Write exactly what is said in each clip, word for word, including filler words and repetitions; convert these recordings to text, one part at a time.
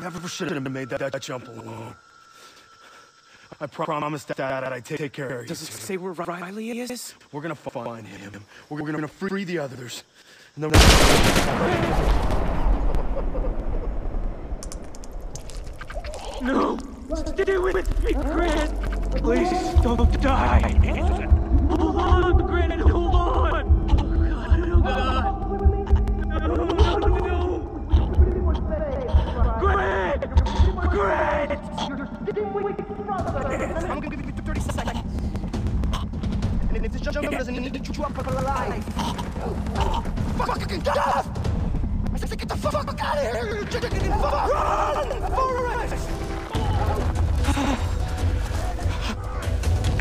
never should have made that, that jump alone. I promise that, that I take care of you. Does it say where Riley is? We're gonna find him. We're gonna free the others. And then... No! Stay with me, Grant! Please don't die! Hold on, Grant! Hold on! Oh god, oh god! No, no, no, no, no! Grant! Grant! I'm gonna give you thirty seconds. And if this jump doesn't need to drop up alive. Fucking death! I said get the fuck out of here! Run! Forrest!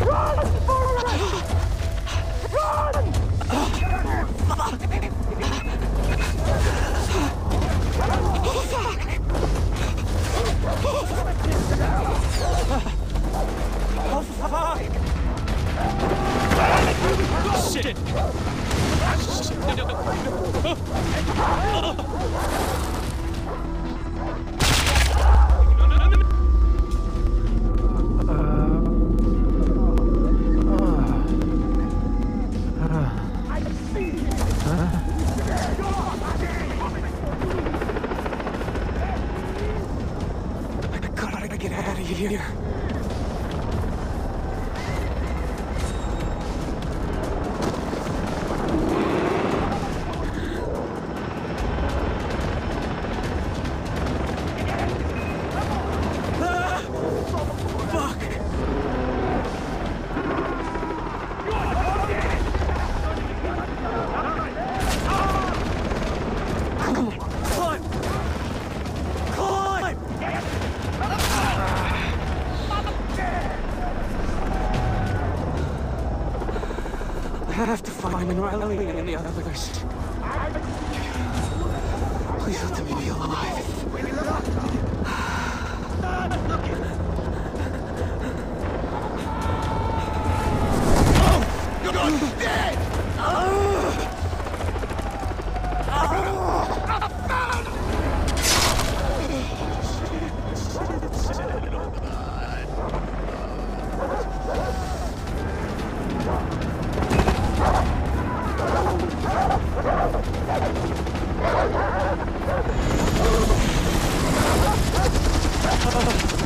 Run! Forrest! Run! Oh, fuck! Oh, fuck! Oh, shit! And Riley and the others. Please let them be alive. Oh, you're not dead! Oh,